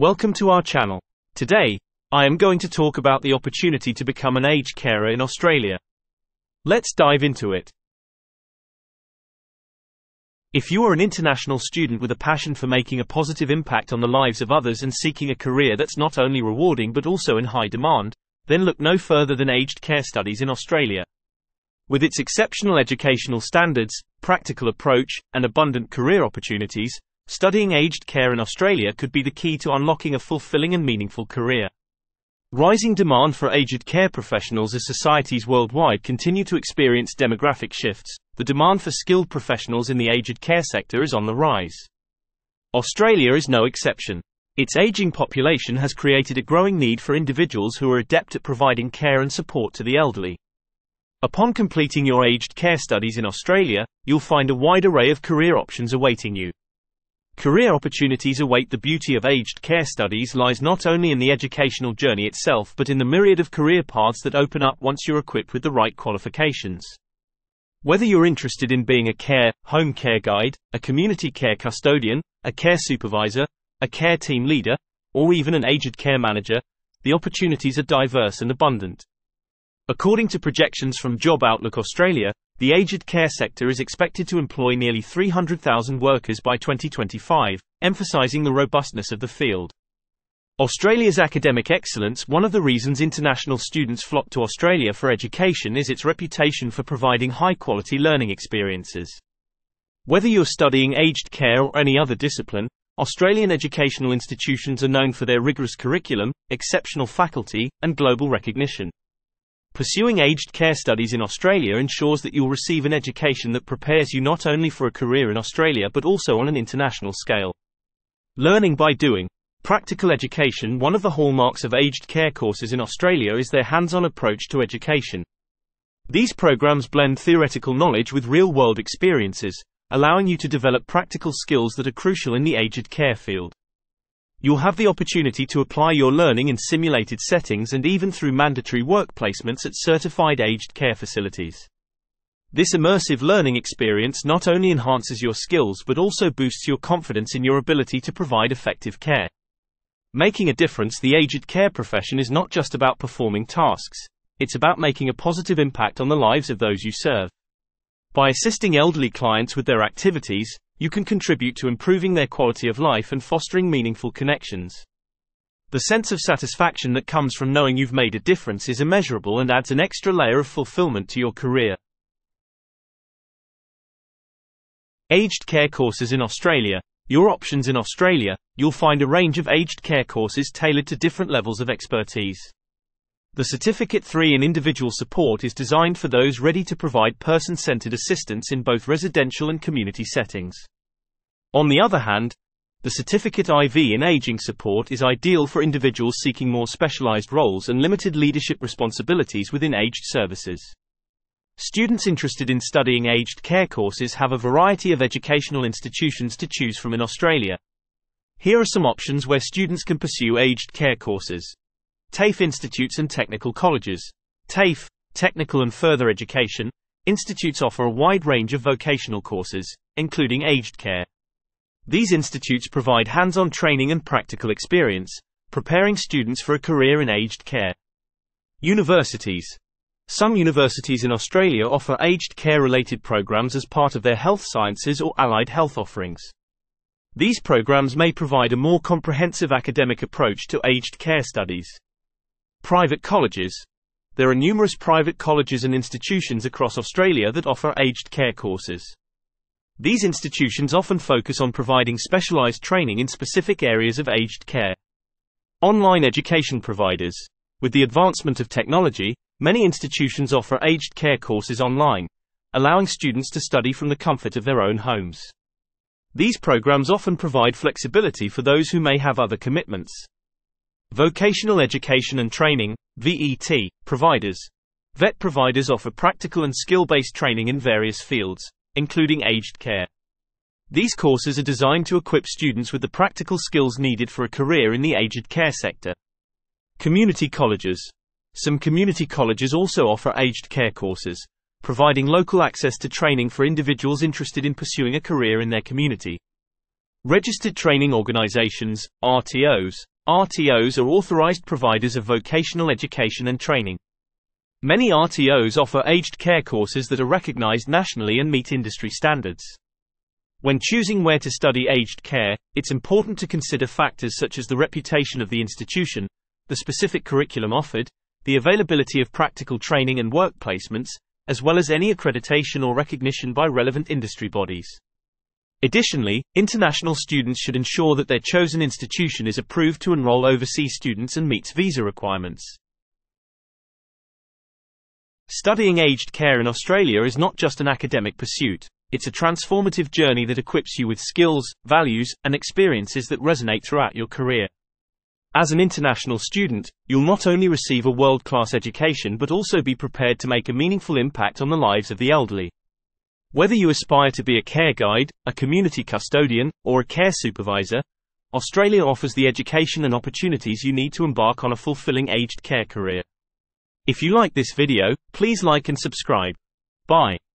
Welcome to our channel. Today, I am going to talk about the opportunity to become an aged carer in Australia. Let's dive into it. If you are an international student with a passion for making a positive impact on the lives of others and seeking a career that's not only rewarding but also in high demand, then look no further than aged care studies in Australia. With its exceptional educational standards, practical approach, and abundant career opportunities, studying aged care in Australia could be the key to unlocking a fulfilling and meaningful career. Rising demand for aged care professionals as societies worldwide continue to experience demographic shifts, the demand for skilled professionals in the aged care sector is on the rise. Australia is no exception. Its aging population has created a growing need for individuals who are adept at providing care and support to the elderly. Upon completing your aged care studies in Australia, you'll find a wide array of career options awaiting you. Career opportunities await. The beauty of aged care studies lies not only in the educational journey itself but in the myriad of career paths that open up once you're equipped with the right qualifications. Whether you're interested in being a home care guide, a community care custodian, a care supervisor, a care team leader, or even an aged care manager, the opportunities are diverse and abundant. According to projections from Job Outlook Australia, the aged care sector is expected to employ nearly 300,000 workers by 2025, emphasising the robustness of the field. Australia's academic excellence. One of the reasons international students flock to Australia for education is its reputation for providing high-quality learning experiences. Whether you're studying aged care or any other discipline, Australian educational institutions are known for their rigorous curriculum, exceptional faculty, and global recognition. Pursuing aged care studies in Australia ensures that you'll receive an education that prepares you not only for a career in Australia but also on an international scale. Learning by doing. Practical education. One of the hallmarks of aged care courses in Australia is their hands-on approach to education. These programs blend theoretical knowledge with real-world experiences, allowing you to develop practical skills that are crucial in the aged care field. You'll have the opportunity to apply your learning in simulated settings and even through mandatory work placements at certified aged care facilities. This immersive learning experience not only enhances your skills but also boosts your confidence in your ability to provide effective care. Making a difference. The aged care profession is not just about performing tasks, it's about making a positive impact on the lives of those you serve. By assisting elderly clients with their activities, you can contribute to improving their quality of life and fostering meaningful connections. The sense of satisfaction that comes from knowing you've made a difference is immeasurable and adds an extra layer of fulfillment to your career. Aged care courses in Australia. Your options in Australia. You'll find a range of aged care courses tailored to different levels of expertise. The Certificate III in Individual Support is designed for those ready to provide person-centered assistance in both residential and community settings. On the other hand, the Certificate IV in Ageing Support is ideal for individuals seeking more specialized roles and limited leadership responsibilities within aged services. Students interested in studying aged care courses have a variety of educational institutions to choose from in Australia. Here are some options where students can pursue aged care courses. TAFE institutes and technical colleges. TAFE, technical and further education, institutes offer a wide range of vocational courses, including aged care. These institutes provide hands-on training and practical experience, preparing students for a career in aged care. Universities. Some universities in Australia offer aged care-related programs as part of their health sciences or allied health offerings. These programs may provide a more comprehensive academic approach to aged care studies. Private colleges. There are numerous private colleges and institutions across Australia that offer aged care courses. These institutions often focus on providing specialised training in specific areas of aged care. Online education providers. With the advancement of technology, many institutions offer aged care courses online, allowing students to study from the comfort of their own homes. These programs often provide flexibility for those who may have other commitments. Vocational education and training, VET, providers. VET providers offer practical and skill-based training in various fields, including aged care. These courses are designed to equip students with the practical skills needed for a career in the aged care sector. Community colleges. Some community colleges also offer aged care courses, providing local access to training for individuals interested in pursuing a career in their community. Registered Training Organisations, RTOs. RTOs are authorised providers of vocational education and training. Many RTOs offer aged care courses that are recognised nationally and meet industry standards. When choosing where to study aged care, it's important to consider factors such as the reputation of the institution, the specific curriculum offered, the availability of practical training and work placements, as well as any accreditation or recognition by relevant industry bodies. Additionally, international students should ensure that their chosen institution is approved to enroll overseas students and meets visa requirements. Studying aged care in Australia is not just an academic pursuit, it's a transformative journey that equips you with skills, values, and experiences that resonate throughout your career. As an international student, you'll not only receive a world-class education but also be prepared to make a meaningful impact on the lives of the elderly. Whether you aspire to be a care guide, a community custodian, or a care supervisor, Australia offers the education and opportunities you need to embark on a fulfilling aged care career. If you like this video, please like and subscribe. Bye.